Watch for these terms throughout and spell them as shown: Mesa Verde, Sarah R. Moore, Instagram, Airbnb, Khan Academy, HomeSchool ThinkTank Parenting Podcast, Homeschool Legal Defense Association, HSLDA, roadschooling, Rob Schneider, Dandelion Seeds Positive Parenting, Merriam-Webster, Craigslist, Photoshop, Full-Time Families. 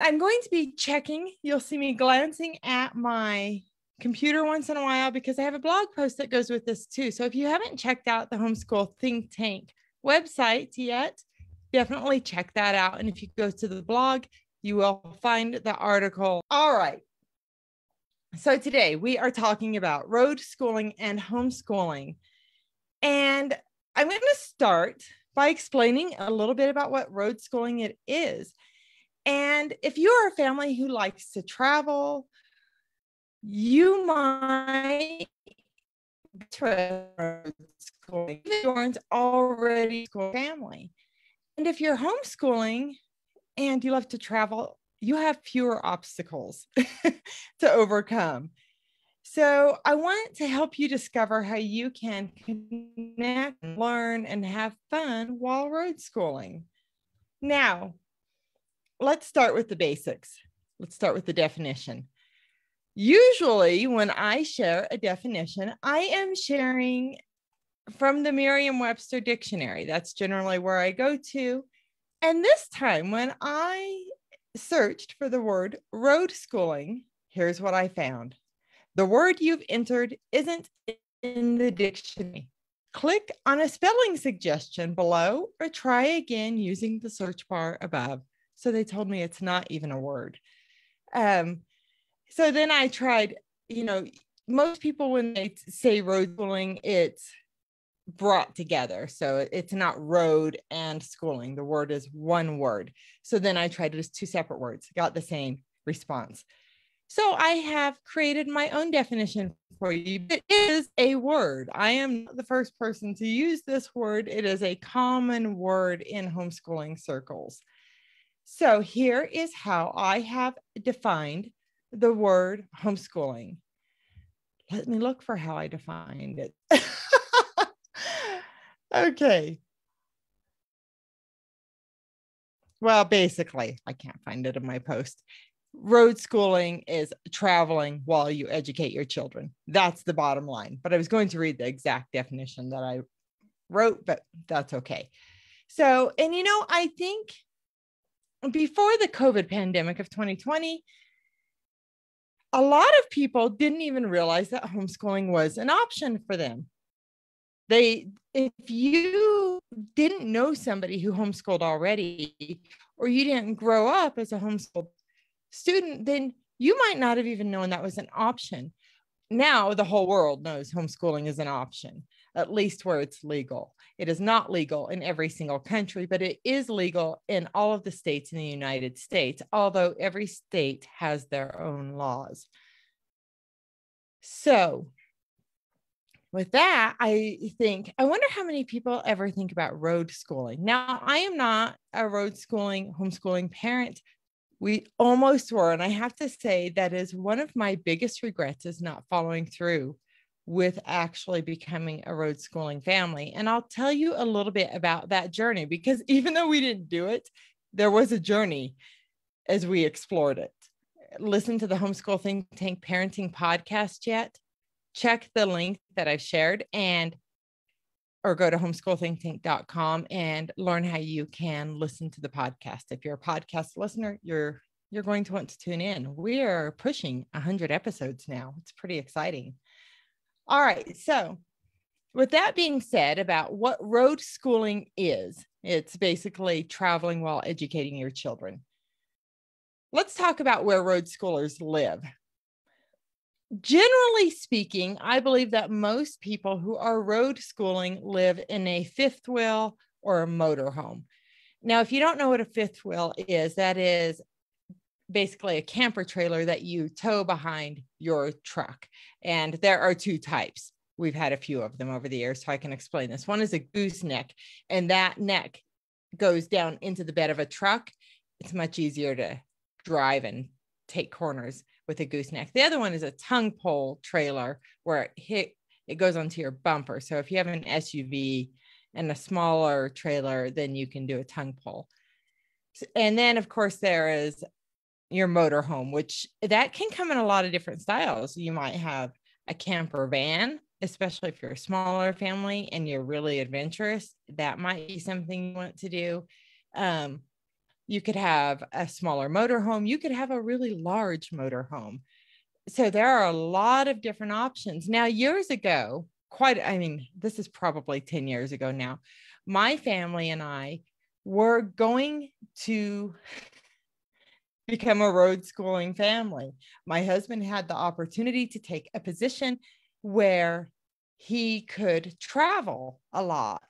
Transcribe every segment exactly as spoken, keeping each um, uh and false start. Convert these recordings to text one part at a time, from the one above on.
I'm going to be checking. You'll see me glancing at my computer once in a while because I have a blog post that goes with this too. So if you haven't checked out the Homeschool Think Tank website yet, definitely check that out. And if you go to the blog, you will find the article. All right. So today we are talking about road schooling and homeschooling. And I'm going to start by explaining a little bit about what road schooling it is. And if you are a family who likes to travel, you might try road schooling. You aren't already a school family. And if you're homeschooling and you love to travel, you have fewer obstacles to overcome. So I want to help you discover how you can connect, learn, and have fun while road schooling. Now, let's start with the basics. Let's start with the definition. Usually when I share a definition, I am sharing from the Merriam-Webster dictionary. That's generally where I go to. And this time when I searched for the word road schooling, here's what I found. The word you've entered isn't in the dictionary. Click on a spelling suggestion below or try again using the search bar above. So they told me it's not even a word. Um, so then I tried, you know, most people when they say road schooling, it's brought together. So it's not road and schooling. The word is one word. So then I tried it as two separate words, got the same response. So I have created my own definition for you. It is a word. I am not the first person to use this word. It is a common word in homeschooling circles. So here is how I have defined the word homeschooling. Let me look for how I defined it. Okay. Well, basically, I can't find it in my post. Road schooling is traveling while you educate your children. That's the bottom line. But I was going to read the exact definition that I wrote, but that's okay. So, and you know, I think before the COVID pandemic of twenty twenty, a lot of people didn't even realize that homeschooling was an option for them. They, if you didn't know somebody who homeschooled already, or you didn't grow up as a homeschooled student, then you might not have even known that was an option. Now the whole world knows homeschooling is an option, at least where it's legal. It is not legal in every single country, but it is legal in all of the states in the United States, although every state has their own laws. So with that, I think, I wonder how many people ever think about road schooling. Now, I am not a road schooling, homeschooling parent. We almost were, and I have to say that is one of my biggest regrets is not following through with actually becoming a road schooling family. And I'll tell you a little bit about that journey, because even though we didn't do it, there was a journey as we explored it. Listen to the Homeschool Think Tank Parenting podcast yet? Check the link that I've shared, and or go to homeschool think tank dot com and learn how you can listen to the podcast. If you're a podcast listener, you're you're going to want to tune in. We are pushing one hundred episodes now. It's pretty exciting. All right, so with that being said about what road schooling is, it's basically traveling while educating your children. Let's talk about where road schoolers live. Generally speaking, I believe that most people who are road schooling live in a fifth wheel or a motorhome. Now, if you don't know what a fifth wheel is, that is basically a camper trailer that you tow behind your truck. And there are two types. We've had a few of them over the years, so I can explain this. One is a gooseneck, and that neck goes down into the bed of a truck. It's much easier to drive and take corners with a gooseneck. The other one is a tongue pole trailer where it, hit, it goes onto your bumper. So if you have an S U V and a smaller trailer, then you can do a tongue pole. And then of course there is your motorhome, which that can come in a lot of different styles. You might have a camper van, especially if you're a smaller family and you're really adventurous. That might be something you want to do. Um, You could have a smaller motorhome. You could have a really large motorhome. So there are a lot of different options. Now, years ago, quite, I mean, this is probably ten years ago now, my family and I were going to become a road schooling family. My husband had the opportunity to take a position where he could travel a lot.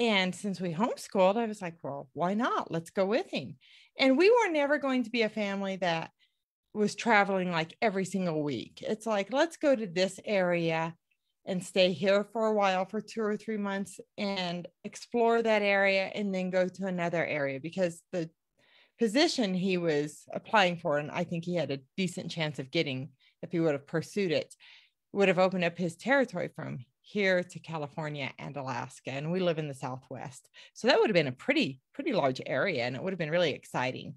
And since we homeschooled, I was like, well, why not? Let's go with him. And we were never going to be a family that was traveling like every single week. It's like, let's go to this area and stay here for a while for two or three months and explore that area and then go to another area, because the position he was applying for, and I think he had a decent chance of getting if he would have pursued it, would have opened up his territory from here to California and Alaska. And we live in the Southwest. So that would have been a pretty, pretty large area, and it would have been really exciting.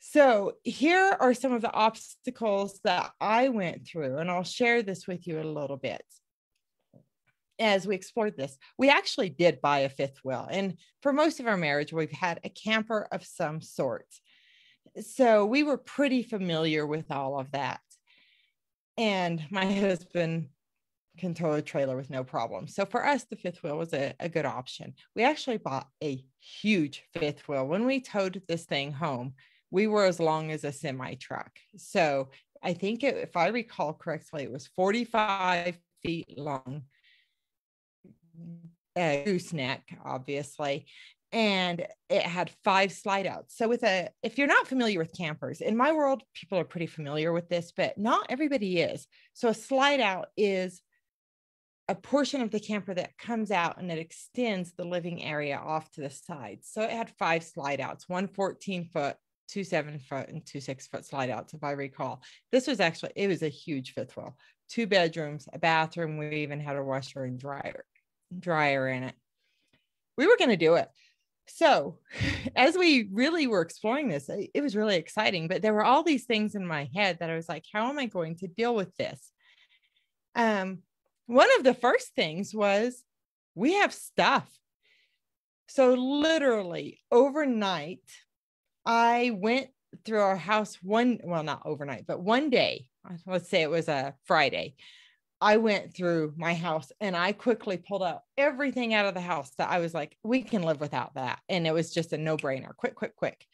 So here are some of the obstacles that I went through, and I'll share this with you a little bit. As we explored this, we actually did buy a fifth wheel. And for most of our marriage, we've had a camper of some sort. So we were pretty familiar with all of that. And my husband can tow a trailer with no problem. So for us, the fifth wheel was a, a good option. We actually bought a huge fifth wheel. When we towed this thing home, we were as long as a semi truck. So I think it, if I recall correctly, it was forty-five feet long, a gooseneck, obviously. And it had five slide outs. So with a, if you're not familiar with campers, in my world, people are pretty familiar with this, but not everybody is. So a slide out is a portion of the camper that comes out and it extends the living area off to the side. So it had five slide outs, one fourteen foot, two seven foot, and two six foot slide outs, if I recall. This was actually, it was a huge fifth wheel, two bedrooms, a bathroom. We even had a washer and dryer, dryer in it. We were going to do it. So as we really were exploring this, it was really exciting, but there were all these things in my head that I was like, how am I going to deal with this? Um, one of the first things was, we have stuff. So literally overnight, I went through our house one, well, not overnight, but one day, let's say it was a Friday, I went through my house and I quickly pulled out everything out of the house that I was like, we can live without that. And it was just a no brainer, quick, quick, quick.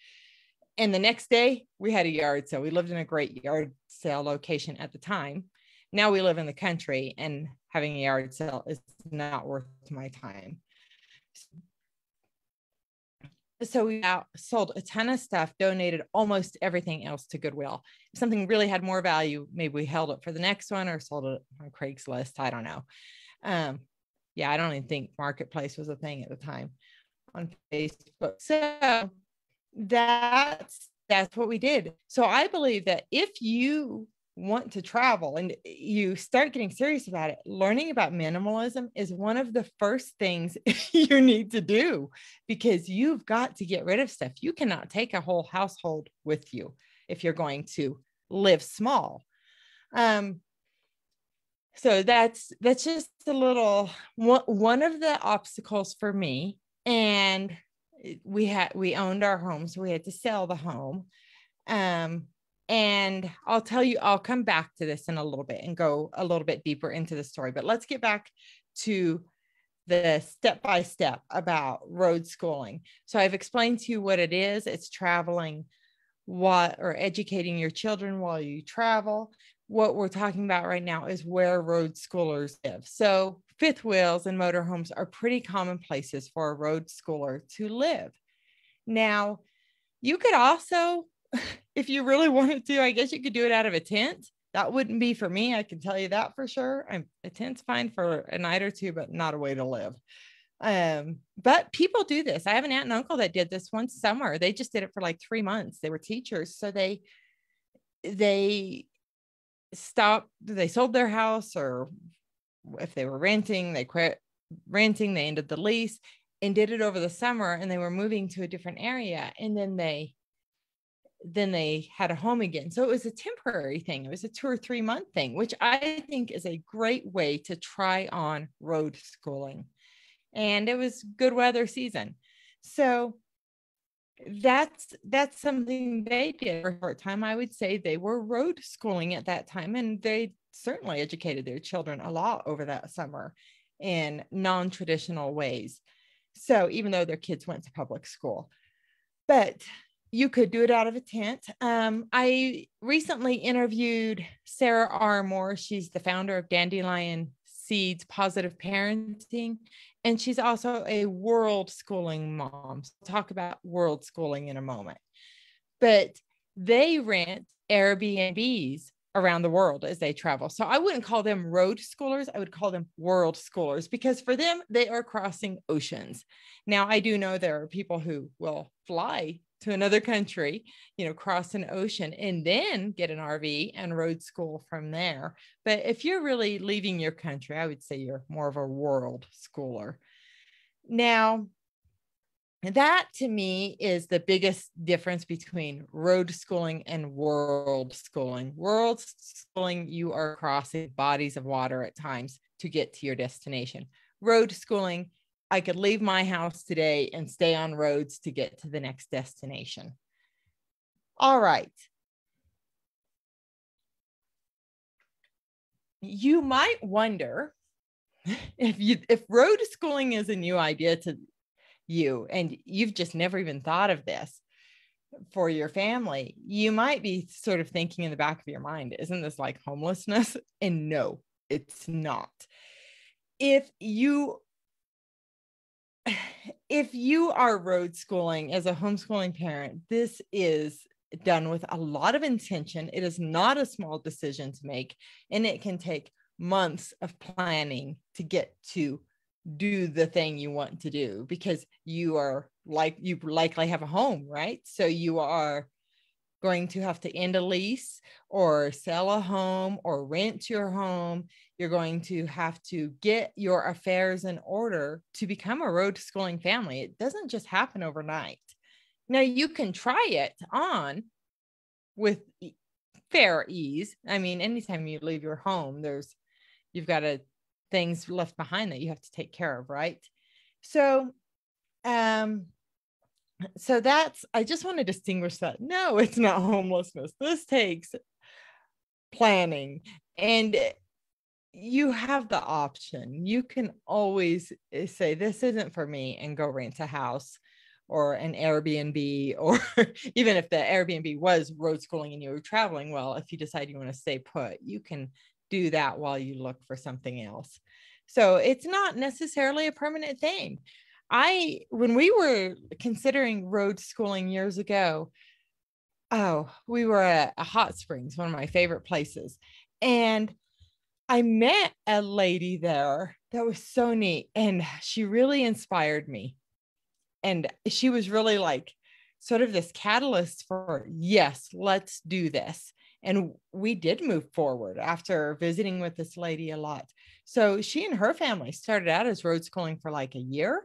And the next day we had a yard sale. We lived in a great yard sale location at the time. Now we live in the country, and having a yard sale is not worth my time. So we out, sold a ton of stuff, donated almost everything else to Goodwill. If something really had more value, maybe we held it for the next one or sold it on Craigslist. I don't know. Um, yeah, I don't even think Marketplace was a thing at the time on Facebook. So that's, that's what we did. So I believe that if you want to travel and you start getting serious about it, learning about minimalism is one of the first things you need to do, because you've got to get rid of stuff. You cannot take a whole household with you if you're going to live small. Um, so that's, that's just a little, one, one of the obstacles for me. And we had, we owned our home, so we had to sell the home. Um, And I'll tell you, I'll come back to this in a little bit and go a little bit deeper into the story, but let's get back to the step-by-step about road schooling. So I've explained to you what it is. It's traveling what, or educating your children while you travel. What we're talking about right now is where road schoolers live. So fifth wheels and motorhomes are pretty common places for a road schooler to live. Now, you could also, if you really wanted to, I guess you could do it out of a tent. That wouldn't be for me. I can tell you that for sure. I'm, a tent's fine for a night or two, but not a way to live. Um, but people do this. I have an aunt and uncle that did this one summer. They just did it for like three months. They were teachers. So they, they stopped, they sold their house, or if they were renting, they quit renting, they ended the lease and did it over the summer, and they were moving to a different area. And then they then they had a home again. So it was a temporary thing. It was a two or three month thing, which I think is a great way to try on road schooling. And it was good weather season. So that's that's something they did for a short time. I would say they were road schooling at that time, and they certainly educated their children a lot over that summer in non-traditional ways. So even though their kids went to public school, but you could do it out of a tent. Um, I recently interviewed Sarah R. Moore. She's the founder of Dandelion Seeds Positive Parenting, and she's also a world schooling mom. We'll talk about world schooling in a moment. But they rent Airbnbs around the world as they travel. So I wouldn't call them road schoolers. I would call them world schoolers, because for them, they are crossing oceans. Now, I do know there are people who will fly to another country, you know, cross an ocean and then get an R V and road school from there. But if you're really leaving your country, I would say you're more of a world schooler. Now, that to me is the biggest difference between road schooling and world schooling. World schooling, you are crossing bodies of water at times to get to your destination. Road schooling, I could leave my house today and stay on roads to get to the next destination. All right. You might wonder if you, if road schooling is a new idea to you and you've just never even thought of this for your family, you might be sort of thinking in the back of your mind, isn't this like homelessness? And no, it's not. If you If you are road schooling as a homeschooling parent, this is done with a lot of intention. It is not a small decision to make, and it can take months of planning to get to do the thing you want to do, because you are like, you likely have a home, right? So you are going to have to end a lease or sell a home or rent your home. You're going to have to get your affairs in order to become a road schooling family. It doesn't just happen overnight. Now, you can try it on with fair ease. I mean, anytime you leave your home, there's, you've got a, things left behind that you have to take care of, right? So, um, So that's, I just want to distinguish that. No, it's not homelessness. This takes planning, and you have the option. You can always say, this isn't for me, and go rent a house or an Airbnb, or even if the Airbnb was road schooling and you were traveling, well, if you decide you want to stay put, you can do that while you look for something else. So it's not necessarily a permanent thing. I, when we were considering road schooling years ago, oh, we were at Hot Springs, one of my favorite places. And I met a lady there that was so neat, and she really inspired me. And she was really like sort of this catalyst for, yes, let's do this. And we did move forward after visiting with this lady a lot. So she and her family started out as road schooling for like a year.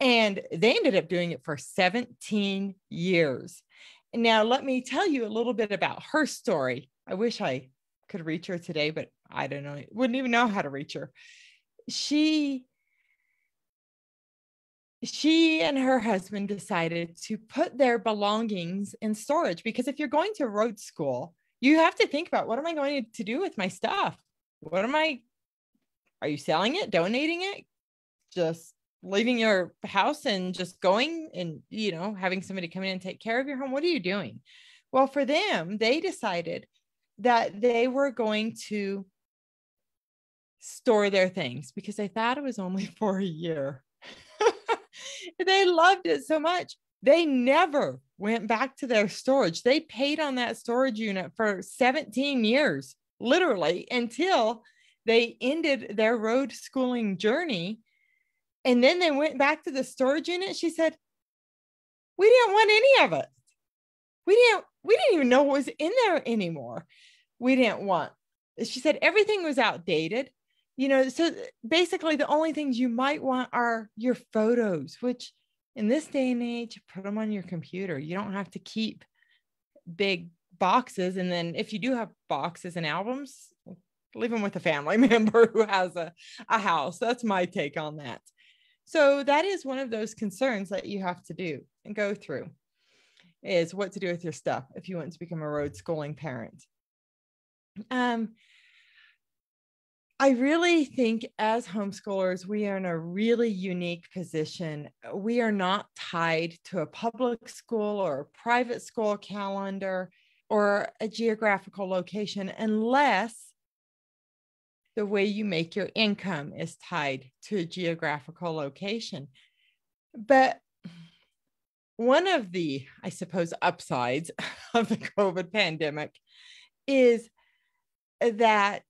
And they ended up doing it for seventeen years. Now, let me tell you a little bit about her story. I wish I could reach her today, but I don't know. I wouldn't even know how to reach her. She, she and her husband decided to put their belongings in storage, because if you're going to road school, you have to think about, what am I going to do with my stuff? What am I, are you selling it, donating it? Just leaving your house and just going and, you know, having somebody come in and take care of your home. What are you doing? Well, for them, they decided that they were going to store their things, because they thought it was only for a year. They loved it so much. They never went back to their storage. They paid on that storage unit for seventeen years, literally, until they ended their road schooling journey. And then they went back to the storage unit. She said, we didn't want any of it. We didn't, we didn't even know what was in there anymore. We didn't want, she said, everything was outdated. You know, so basically the only things you might want are your photos, which in this day and age, put them on your computer. You don't have to keep big boxes. And then if you do have boxes and albums, leave them with a family member who has a, a house. That's my take on that. So that is one of those concerns that you have to do and go through. is what to do with your stuff if you want to become a road schooling parent. Um, I really think as homeschoolers, we are in a really unique position. We are not tied to a public school or a private school calendar or a geographical location, unless the way you make your income is tied to a geographical location. But one of the, I suppose, upsides of the COVID pandemic is that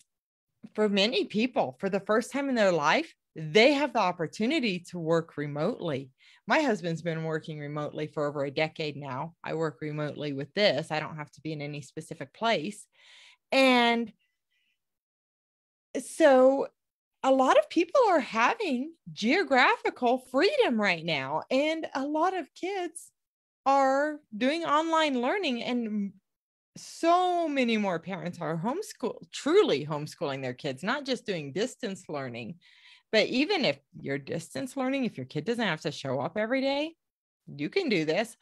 for many people, for the first time in their life, they have the opportunity to work remotely. My husband's been working remotely for over a decade now. I work remotely with this. I don't have to be in any specific place. And so a lot of people are having geographical freedom right now. And a lot of kids are doing online learning, and so many more parents are homeschool, truly homeschooling their kids, not just doing distance learning. But even if you're distance learning, if your kid doesn't have to show up every day, you can do this.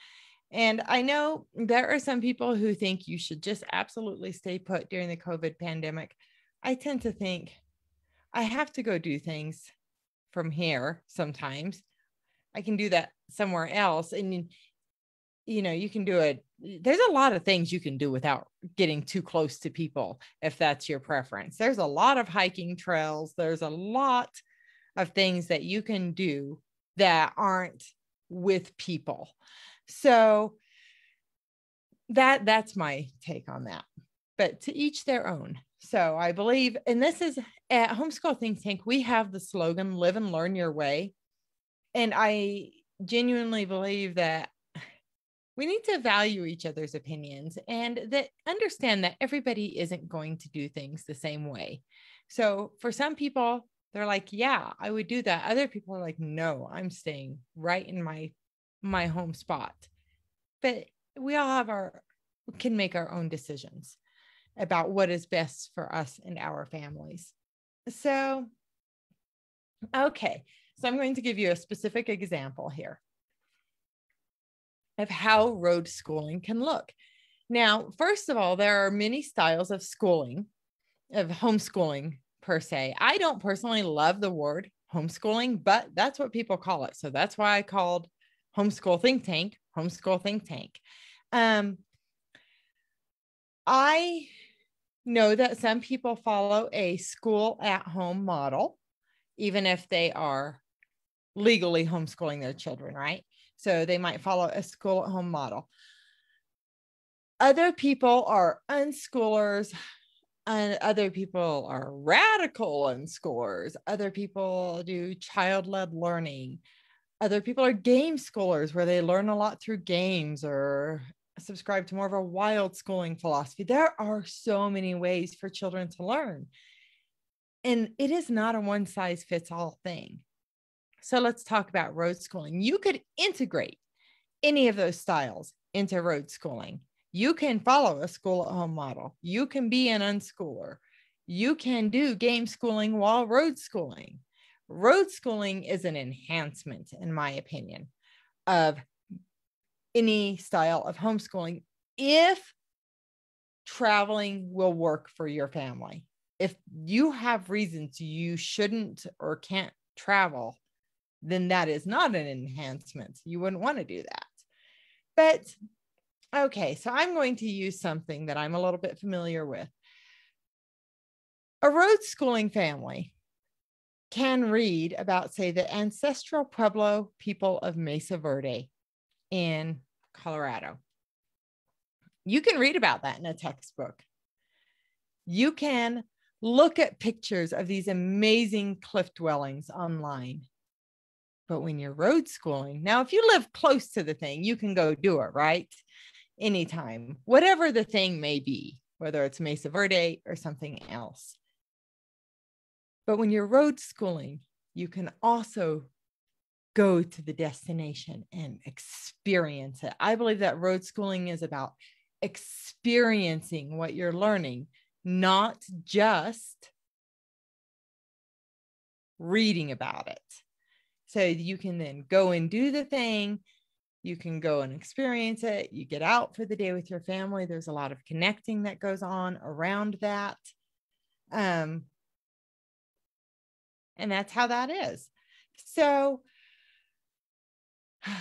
And I know there are some people who think you should just absolutely stay put during the COVID pandemic. I tend to think I have to go do things from here sometimes. I can do that somewhere else. And you know, you can do it. There's a lot of things you can do without getting too close to people, if that's your preference. There's a lot of hiking trails. There's a lot of things that you can do that aren't with people. So that that's my take on that, but to each their own. So I believe, and this is at Homeschool Think Tank, we have the slogan, live and learn your way. And I genuinely believe that we need to value each other's opinions and that understand that everybody isn't going to do things the same way. So for some people, they're like, yeah, I would do that. Other people are like, no, I'm staying right in my, my home spot. But we all have our, can make our own decisions about what is best for us and our families. So, okay. So I'm going to give you a specific example here of how road schooling can look. Now, first of all, there are many styles of schooling, of homeschooling per se. I don't personally love the word homeschooling, but that's what people call it. So that's why I called Homeschool Think Tank, Homeschool Think Tank. Um, I know that some people follow a school at home model, even if they are legally homeschooling their children, right? So they might follow a school at home model. Other people are unschoolers, and other people are radical unschoolers. Other people do child-led learning. Other people are game schoolers, where they learn a lot through games, or subscribe to more of a wild schooling philosophy. There are so many ways for children to learn. And it is not a one-size-fits-all thing. So let's talk about road schooling. You could integrate any of those styles into road schooling. You can follow a school at home model. You can be an unschooler. You can do game schooling while road schooling. Road schooling is an enhancement, in my opinion, of any style of homeschooling if traveling will work for your family. If you have reasons you shouldn't or can't travel, then that is not an enhancement. You wouldn't want to do that. But okay, so I'm going to use something that I'm a little bit familiar with. A road schooling family can read about, say, the ancestral Pueblo people of Mesa Verde in Colorado. You can read about that in a textbook. You can look at pictures of these amazing cliff dwellings online. But when you're road schooling, now, if you live close to the thing, you can go do it, right? Anytime, whatever the thing may be, whether it's Mesa Verde or something else. But when you're road schooling, you can also go to the destination and experience it. I believe that road schooling is about experiencing what you're learning, not just reading about it. So you can then go and do the thing. You can go and experience it. You get out for the day with your family. There's a lot of connecting that goes on around that. Um, and that's how that is. So I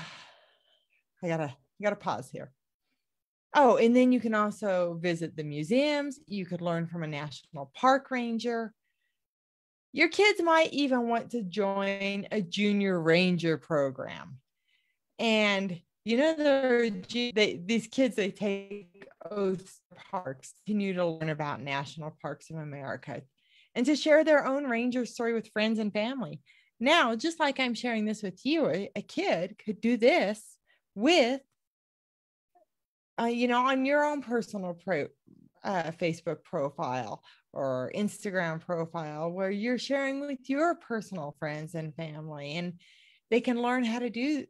gotta, gotta pause here. Oh, and then you can also visit the museums. You could learn from a national park ranger. Your kids might even want to join a junior ranger program. And, you know, they, these kids, they take oaths to parks, continue to learn about national parks of America, and to share their own ranger story with friends and family. Now, just like I'm sharing this with you, a, a kid could do this with, uh, you know, on your own personal pro, uh, Facebook profile or Instagram profile, where you're sharing with your personal friends and family, and they can learn how to do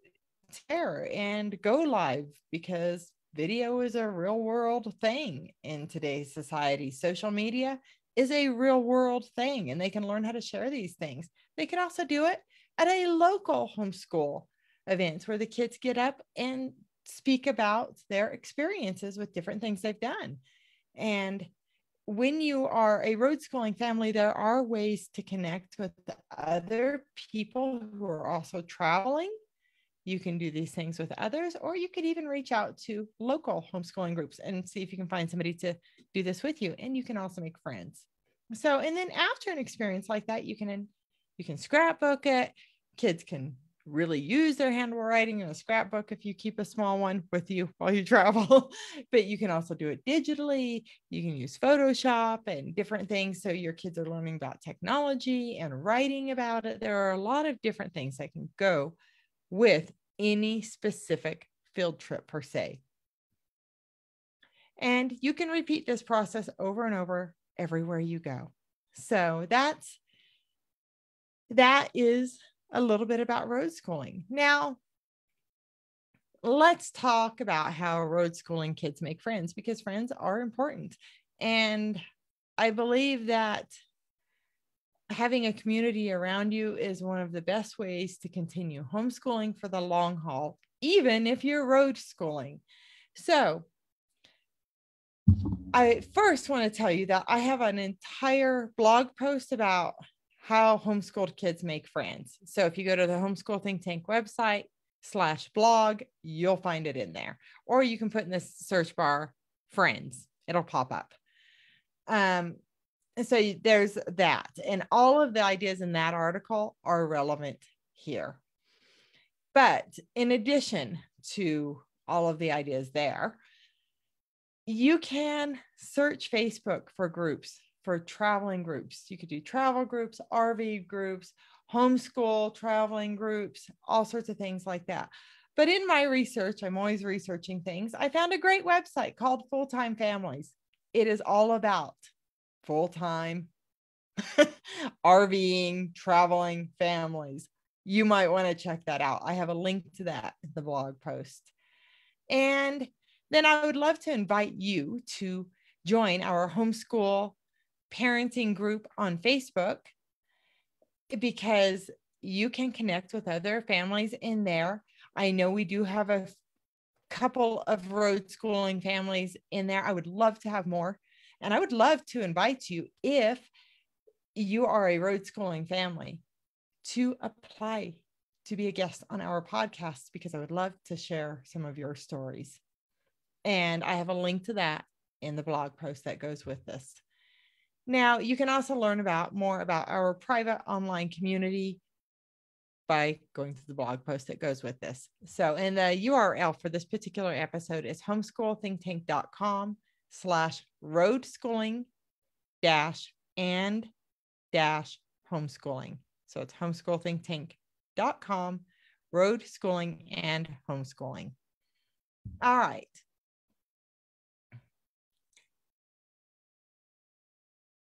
share and go live, because video is a real world thing in today's society. Social media is a real world thing, and they can learn how to share these things. They can also do it at a local homeschool events where the kids get up and speak about their experiences with different things they've done. And when you are a road schooling family, there are ways to connect with other people who are also traveling. You can do these things with others, or you could even reach out to local homeschooling groups and see if you can find somebody to do this with you. And you can also make friends. So, and then after an experience like that, you can, you can scrapbook it. Kids can really use their handwriting in a scrapbook if you keep a small one with you while you travel, but you can also do it digitally. You can use Photoshop and different things. So your kids are learning about technology and writing about it. There are a lot of different things that can go with any specific field trip per se. And you can repeat this process over and over everywhere you go. So that's, that is a little bit about road schooling. Now, let's talk about how road schooling kids make friends, because friends are important. And I believe that having a community around you is one of the best ways to continue homeschooling for the long haul, even if you're road schooling. So I first want to tell you that I have an entire blog post about how homeschooled kids make friends. So if you go to the Homeschool Think Tank website slash blog, you'll find it in there. Or you can put in the search bar friends, it'll pop up. Um, So there's that, and all of the ideas in that article are relevant here. But in addition to all of the ideas there, you can search Facebook for groups, for traveling groups. You could do travel groups, R V groups, homeschool traveling groups, all sorts of things like that. But in my research, I'm always researching things. I found a great website called Full-Time Families. It is all about full-time RVing, traveling families. You might want to check that out. I have a link to that in the blog post. And then I would love to invite you to join our homeschool parenting group on Facebook, because you can connect with other families in there. I know we do have a couple of road schooling families in there. I would love to have more. And I would love to invite you, if you are a road schooling family, to apply to be a guest on our podcast, because I would love to share some of your stories. And I have a link to that in the blog post that goes with this. Now, you can also learn about more about our private online community by going to the blog post that goes with this. So, and the U R L for this particular episode is homeschool think tank dot com slash road schooling dash and dash homeschooling. So it's homeschool think tank dot com, road schooling and homeschooling. All right.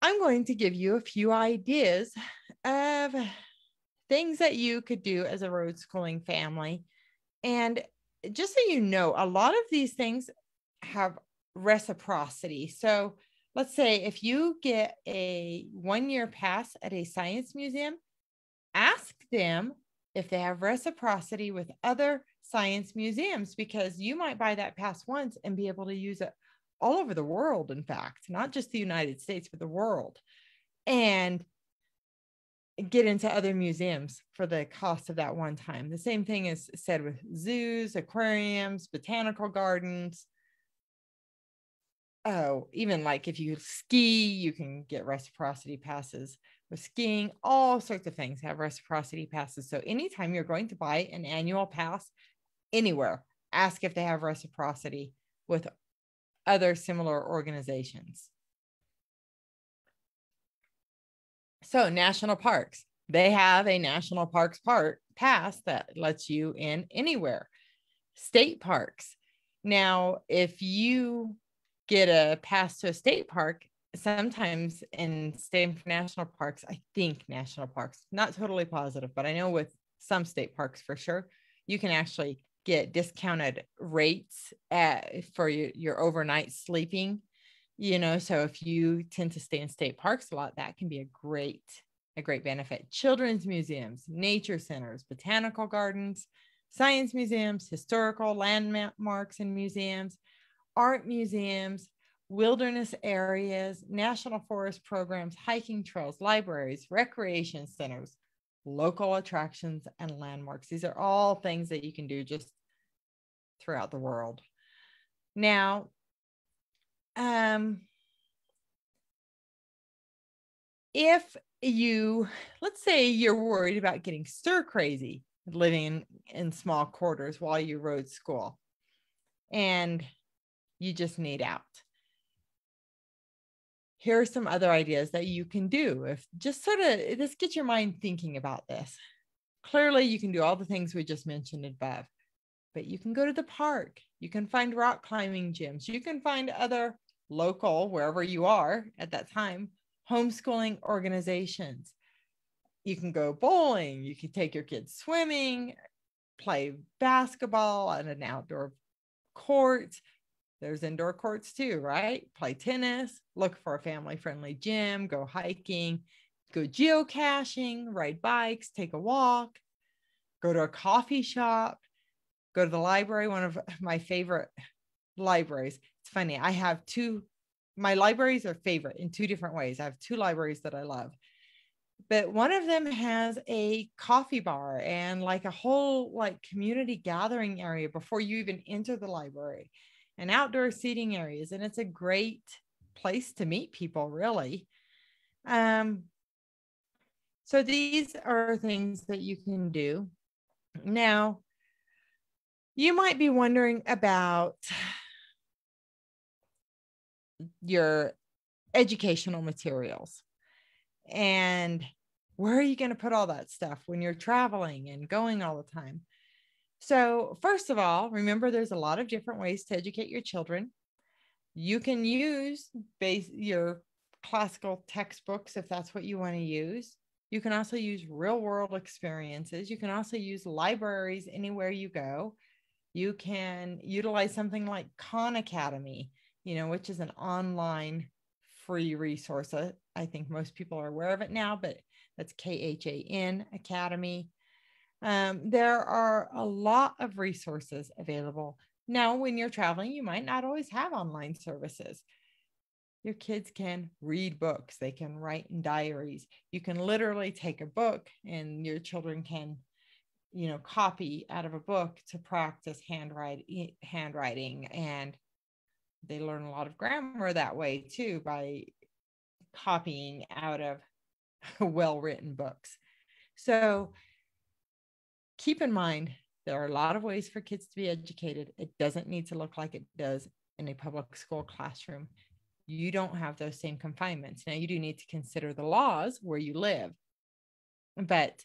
I'm going to give you a few ideas of things that you could do as a road schooling family. And just so you know, a lot of these things have reciprocity. So let's say if you get a one-year pass at a science museum, ask them if they have reciprocity with other science museums, because you might buy that pass once and be able to use it all over the world, in fact, not just the United States, but the world, and get into other museums for the cost of that one time. The same thing is said with zoos, aquariums, botanical gardens. Oh, even like if you ski, you can get reciprocity passes with skiing, all sorts of things have reciprocity passes. So anytime you're going to buy an annual pass anywhere, ask if they have reciprocity with other similar organizations. So national parks, they have a national parks park pass that lets you in anywhere. State parks. Now, if you get a pass to a state park, sometimes in state national parks, I think national parks, not totally positive, but I know with some state parks for sure, you can actually get discounted rates at, for your, your overnight sleeping, you know, so if you tend to stay in state parks a lot, that can be a great, a great benefit. Children's museums, nature centers, botanical gardens, science museums, historical landmarks and museums, art museums, wilderness areas, national forest programs, hiking trails, libraries, recreation centers, local attractions, and landmarks. These are all things that you can do just throughout the world. Now, um, if you, let's say you're worried about getting stir crazy living in, in small quarters while you road school and you just need out. Here are some other ideas that you can do. If just sort of, just get your mind thinking about this. Clearly, you can do all the things we just mentioned above, but you can go to the park. You can find rock climbing gyms. You can find other local, wherever you are at that time, homeschooling organizations. You can go bowling. You can take your kids swimming, play basketball on an outdoor court. There's indoor courts too, right? Play tennis, look for a family-friendly gym, go hiking, go geocaching, ride bikes, take a walk, go to a coffee shop, go to the library, one of my favorite libraries. It's funny, I have two, my libraries are favorite in two different ways. I have two libraries that I love, but one of them has a coffee bar and like a whole like community gathering area before you even enter the library. And outdoor seating areas. And it's a great place to meet people, really. Um, so these are things that you can do. Now, you might be wondering about your educational materials and where are you going to put all that stuff when you're traveling and going all the time? So first of all, remember, there's a lot of different ways to educate your children. You can use base, your classical textbooks if that's what you want to use. You can also use real world experiences. You can also use libraries anywhere you go. You can utilize something like Khan Academy, you know, which is an online free resource. I, I think most people are aware of it now, but that's K H A N Academy. Um, there are a lot of resources available. Now, when you're traveling, you might not always have online services. Your kids can read books. They can write in diaries. You can literally take a book and your children can, you know, copy out of a book to practice handwriting, handwriting. And they learn a lot of grammar that way too, by copying out of well-written books. So keep in mind, there are a lot of ways for kids to be educated. It doesn't need to look like it does in a public school classroom. You don't have those same confinements. Now, you do need to consider the laws where you live, but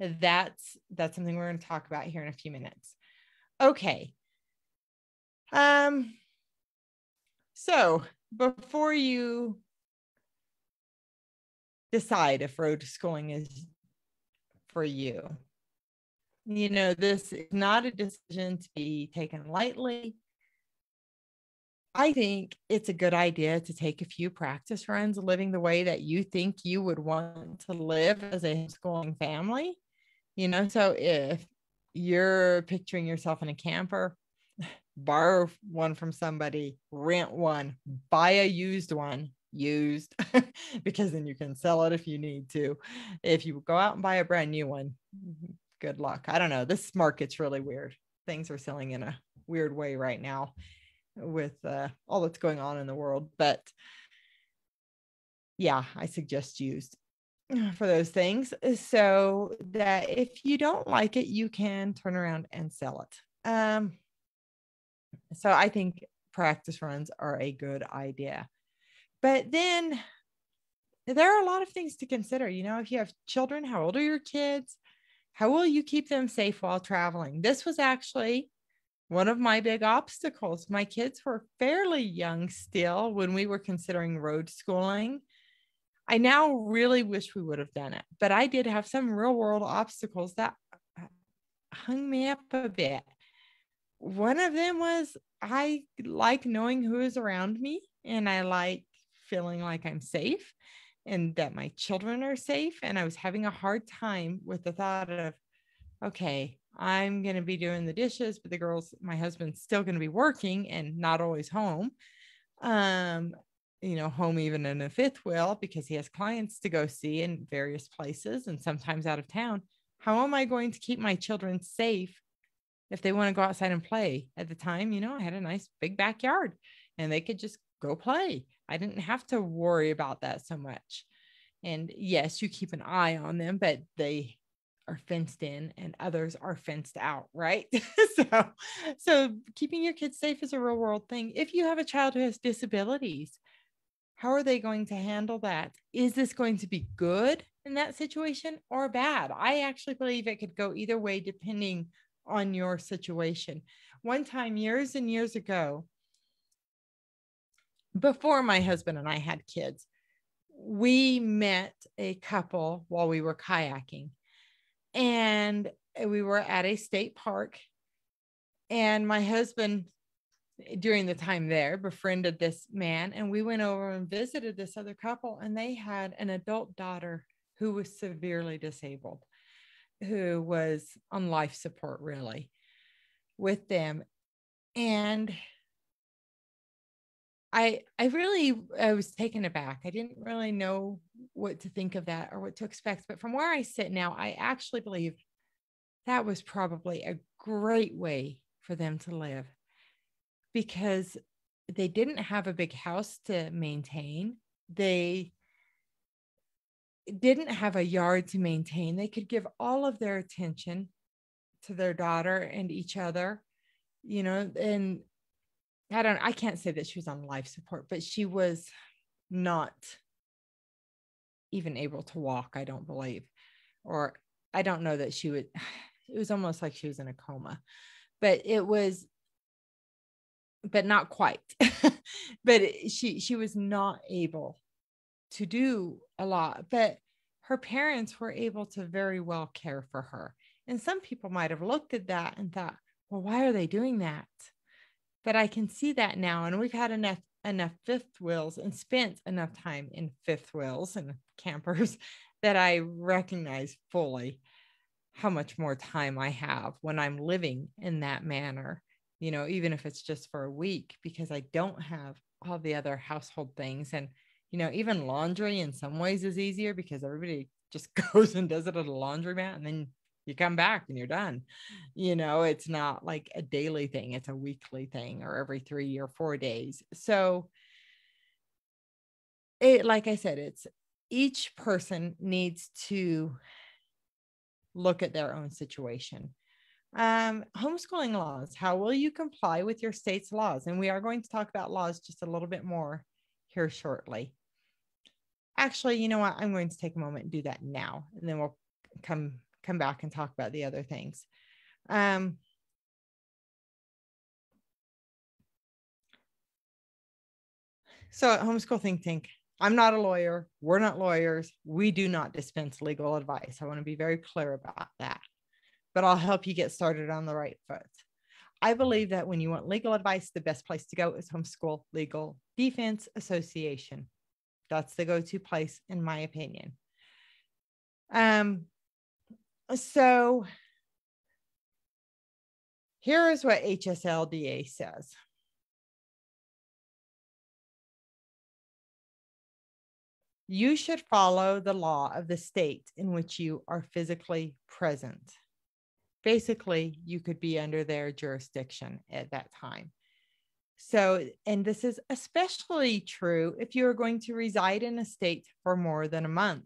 that's, that's something we're going to talk about here in a few minutes. Okay. Um, so before you decide if road schooling is for you, you know, this is not a decision to be taken lightly. I think it's a good idea to take a few practice runs living the way that you think you would want to live as a homeschooling family. You know, so if you're picturing yourself in a camper, borrow one from somebody, rent one, buy a used one, used, because then you can sell it if you need to. If you go out and buy a brand new one, good luck. I don't know. This market's really weird. Things are selling in a weird way right now with uh, all that's going on in the world. But yeah, I suggest used for those things, so that if you don't like it, you can turn around and sell it. Um, so I think practice runs are a good idea. But then there are a lot of things to consider. You know, if you have children, how old are your kids? How will you keep them safe while traveling? This was actually one of my big obstacles. My kids were fairly young still when we were considering road schooling. I now really wish we would have done it, but I did have some real world obstacles that hung me up a bit. One of them was I like knowing who is around me, and I like feeling like I'm safe and that my children are safe. And I was having a hard time with the thought of, okay, I'm going to be doing the dishes, but the girls, my husband's still going to be working and not always home. Um, you know, home even in a fifth wheel, because he has clients to go see in various places and sometimes out of town. How am I going to keep my children safe if they want to go outside and play? At the time, you know, I had a nice big backyard and they could just go play. I didn't have to worry about that so much. And yes, you keep an eye on them, but they are fenced in and others are fenced out, right? so, so keeping your kids safe is a real world thing. If you have a child who has disabilities, how are they going to handle that? Is this going to be good in that situation or bad? I actually believe it could go either way depending on your situation. One time years and years ago, before my husband and I had kids, we met a couple while we were kayaking, and we were at a state park, and my husband during the time there befriended this man, and we went over and visited this other couple, and they had an adult daughter who was severely disabled, who was on life support really with them. And I, I really, I was taken aback. I didn't really know what to think of that or what to expect, but from where I sit now, I actually believe that was probably a great way for them to live, because they didn't have a big house to maintain. They didn't have a yard to maintain. They could give all of their attention to their daughter and each other, you know, and I don't, I can't say that she was on life support, but she was not even able to walk, I don't believe, or I don't know that she would, it was almost like she was in a coma, but it was, but not quite, but she, she was not able to do a lot, but her parents were able to very well care for her. And some people might've looked at that and thought, well, why are they doing that? But I can see that now. And we've had enough, enough fifth wheels and spent enough time in fifth wheels and campers that I recognize fully how much more time I have when I'm living in that manner. You know, even if it's just for a week, because I don't have all the other household things. And, you know, even laundry in some ways is easier because everybody just goes and does it at a laundromat, and then you come back and you're done. You know, it's not like a daily thing. It's a weekly thing or every three or four days. So it, like I said, it's each person needs to look at their own situation. Um, homeschooling laws. How will you comply with your state's laws? And we are going to talk about laws just a little bit more here shortly. Actually, you know what? I'm going to take a moment and do that now, and then we'll come, come back and talk about the other things. Um, so at Homeschool Think Tank, I'm not a lawyer. We're not lawyers. We do not dispense legal advice. I want to be very clear about that, but I'll help you get started on the right foot. I believe that when you want legal advice, the best place to go is Homeschool Legal Defense Association. That's the go-to place, in my opinion. Um, so Here is what H S L D A says. You should follow the law of the state in which you are physically present. Basically, you could be under their jurisdiction at that time. So, and this is especially true if you are going to reside in a state for more than a month.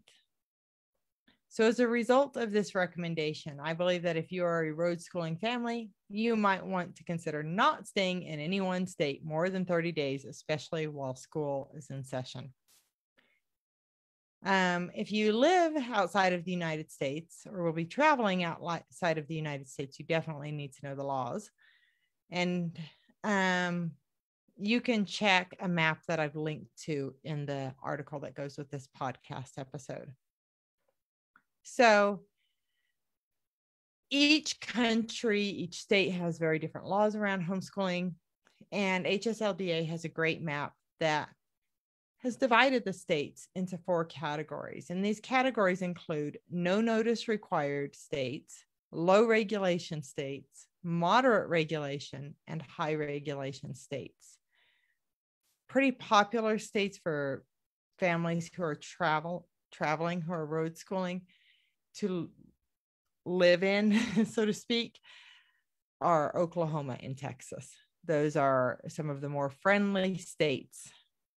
So as a result of this recommendation, I believe that if you are a road schooling family, you might want to consider not staying in any one state more than thirty days, especially while school is in session. Um, if you live outside of the United States or will be traveling outside of the United States, you definitely need to know the laws. And um, you can check a map that I've linked to in the article that goes with this podcast episode. So each country, each state has very different laws around homeschooling, and H S L D A has a great map that has divided the states into four categories. And these categories include no notice required states, low regulation states, moderate regulation, and high regulation states. Pretty popular states for families who are travel traveling, who are road schooling to live in, so to speak, are Oklahoma and Texas. Those are some of the more friendly states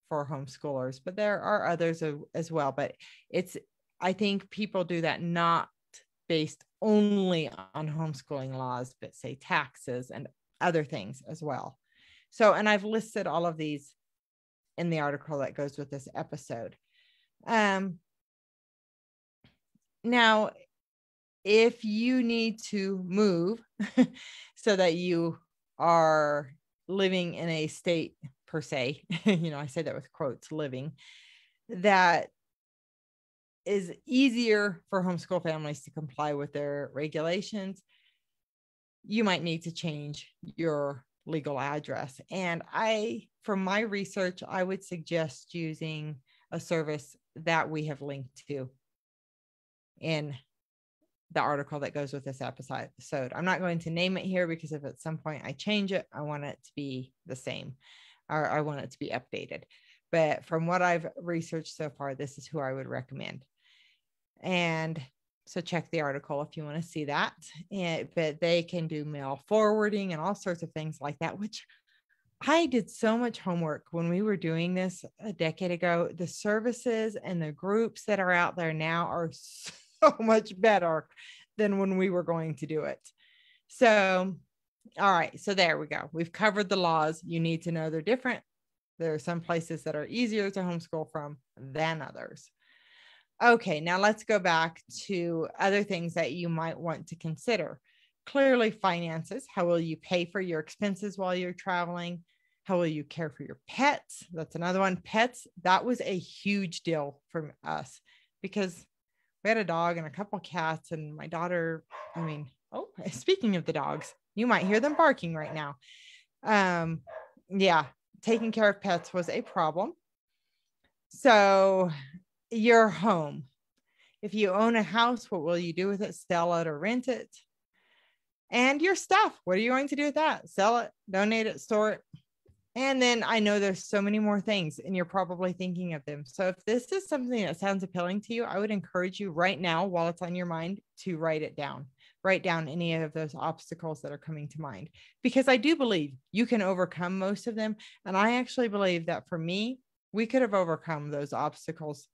for homeschoolers, but there are others as well. But it's, I think people do that not based only on homeschooling laws, but say taxes and other things as well. So, and I've listed all of these in the article that goes with this episode. Um, now, if you need to move so that you are living in a state per se, you know, I say that with quotes, living, that is easier for homeschool families to comply with their regulations, you might need to change your legal address. And I, from my research, I would suggest using a service that we have linked to in the article that goes with this episode. I'm not going to name it here because if at some point I change it, I want it to be the same. Or I want it to be updated. But from what I've researched so far, this is who I would recommend. And so check the article if you want to see that. And, but they can do mail forwarding and all sorts of things like that, which I did so much homework when we were doing this a decade ago. The services and the groups that are out there now are so much better than when we were going to do it. So all right, so there we go. We've covered the laws. You need to know they're different. There are some places that are easier to homeschool from than others. Okay, now let's go back to other things that you might want to consider. Clearly, finances. How will you pay for your expenses while you're traveling? How will you care for your pets? That's another one. Pets, that was a huge deal for us because we had a dog and a couple cats, and my daughter, I mean, oh, speaking of the dogs, you might hear them barking right now. Um, yeah, taking care of pets was a problem. So your home. If you own a house, what will you do with it? Sell it or rent it? And your stuff. What are you going to do with that? Sell it, donate it, store it. And then I know there's so many more things and you're probably thinking of them. So if this is something that sounds appealing to you, I would encourage you right now while it's on your mind to write it down. Write down any of those obstacles that are coming to mind, because I do believe you can overcome most of them. And I actually believe that for me, we could have overcome those obstacles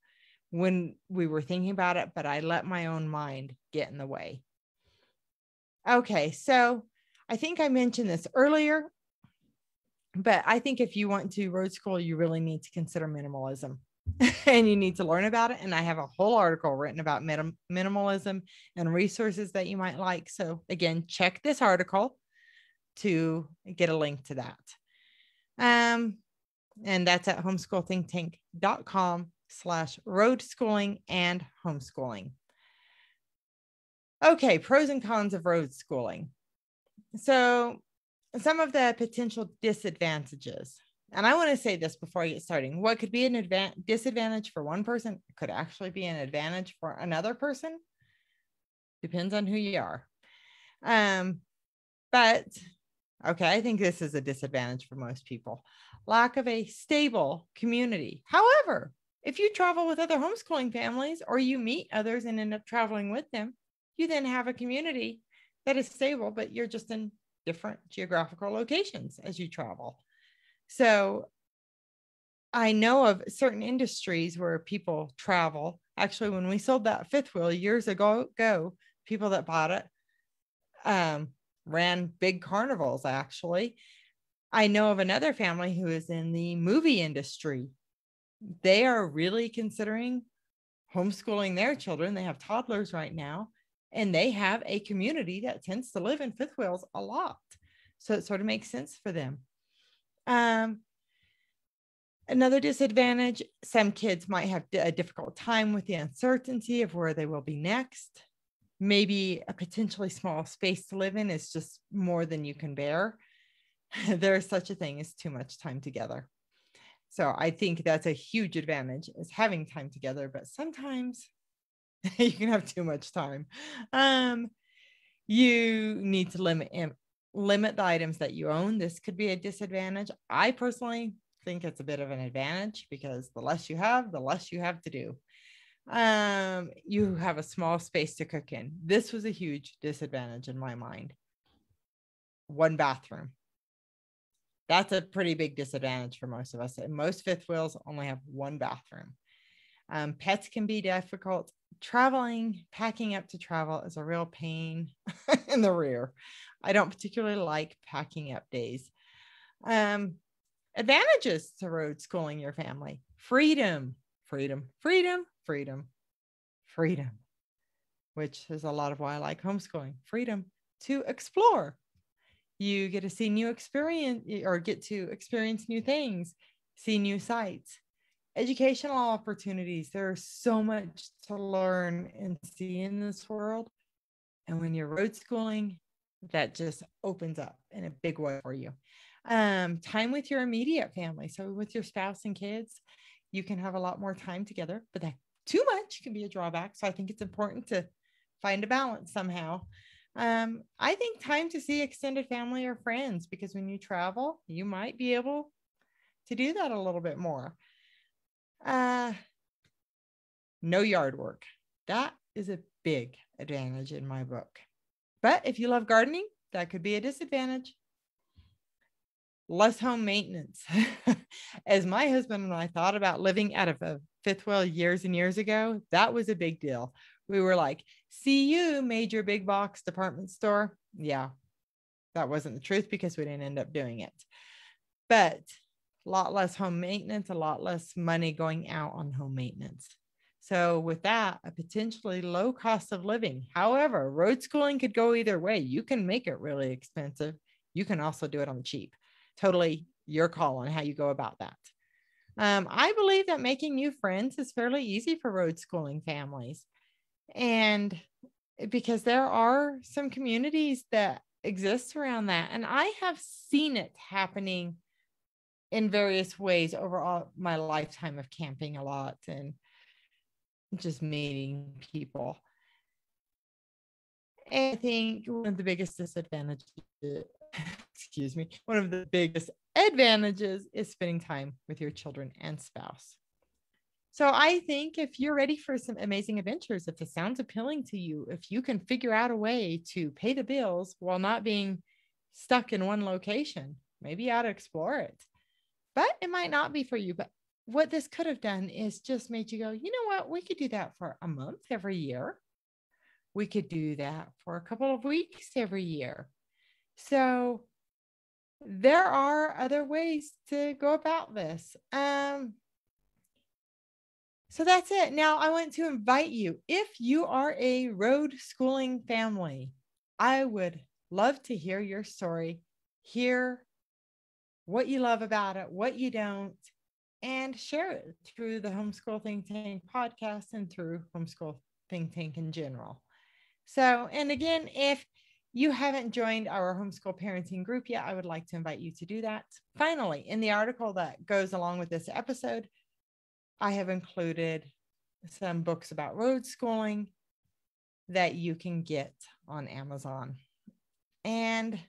when we were thinking about it, but I let my own mind get in the way. Okay, so I think I mentioned this earlier, but I think if you want to road school, you really need to consider minimalism. And you need to learn about it. And I have a whole article written about minim- minimalism and resources that you might like. So again, check this article to get a link to that. Um, and that's at homeschool think tank dot com slash road schooling and homeschooling. Okay, pros and cons of road schooling. So some of the potential disadvantages. And I want to say this before I get started. What could be an advan- disadvantage for one person could actually be an advantage for another person. Depends on who you are. Um, but Okay, I think this is a disadvantage for most people. Lack of a stable community. However, if you travel with other homeschooling families or you meet others and end up traveling with them, you then have a community that is stable, but you're just in different geographical locations as you travel. So I know of certain industries where people travel. Actually, when we sold that fifth wheel years ago, go, people that bought it um, ran big carnivals, actually. I know of another family who is in the movie industry. They are really considering homeschooling their children. They have toddlers right now, and they have a community that tends to live in fifth wheels a lot. So it sort of makes sense for them. Um, Another disadvantage, some kids might have a difficult time with the uncertainty of where they will be next. Maybe a potentially small space to live in is just more than you can bear. There is such a thing as too much time together. So I think that's a huge advantage, is having time together, but sometimes you can have too much time. Um, you need to limit, limit the items that you own. This could be a disadvantage. I personally think it's a bit of an advantage because the less you have, the less you have to do. Um, you have a small space to cook in. This was a huge disadvantage in my mind. One bathroom. That's a pretty big disadvantage for most of us. And most fifth wheels only have one bathroom. Um, pets can be difficult. Traveling, packing up to travel is a real pain in the rear. I don't particularly like packing up days. Um, Advantages to road schooling your family. Freedom, freedom, freedom, freedom, freedom, which is a lot of why I like homeschooling. Freedom to explore. You get to see new experience or get to experience new things, see new sights, educational opportunities. There's so much to learn and see in this world. And when you're road schooling, that just opens up in a big way for you. Um, time with your immediate family. So with your spouse and kids, you can have a lot more time together, but that too much can be a drawback. So I think it's important to find a balance somehow. Um, I think time to see extended family or friends, because when you travel, you might be able to do that a little bit more. Uh, no yard work. That is a big advantage in my book. But if you love gardening, that could be a disadvantage. Less home maintenance. As my husband and I thought about living out of a fifth wheel years and years ago, that was a big deal. We were like, see you, major big box department store. Yeah, that wasn't the truth because we didn't end up doing it. But a lot less home maintenance, a lot less money going out on home maintenance. So with that, a potentially low cost of living. However, road schooling could go either way. You can make it really expensive. You can also do it on the cheap. Totally your call on how you go about that. Um, I believe that making new friends is fairly easy for road schooling families. And because there are some communities that exist around that. And I have seen it happening in various ways over all my lifetime of camping a lot and just meeting people. And I think one of the biggest disadvantages Excuse me. One of the biggest advantages is spending time with your children and spouse. So I think if you're ready for some amazing adventures, if it sounds appealing to you, if you can figure out a way to pay the bills while not being stuck in one location, maybe you ought to explore it. But it might not be for you. But what this could have done is just made you go, you know what? We could do that for a month every year. We could do that for a couple of weeks every year. So there are other ways to go about this. Um, so that's it. Now I want to invite you, if you are a road schooling family, I would love to hear your story, hear what you love about it, what you don't, and share it through the Homeschool Think Tank podcast and through Homeschool Think Tank in general. So, and again, if you haven't joined our homeschool parenting group yet, I would like to invite you to do that. Finally, in the article that goes along with this episode, I have included some books about road schooling that you can get on Amazon. And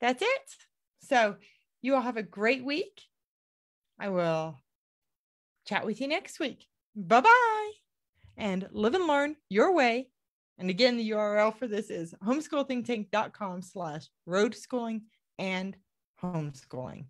that's it. So you all have a great week. I will chat with you next week. Bye-bye. And live and learn your way. And again, the U R L for this is homeschool think tank dot com slash road schooling and homeschooling.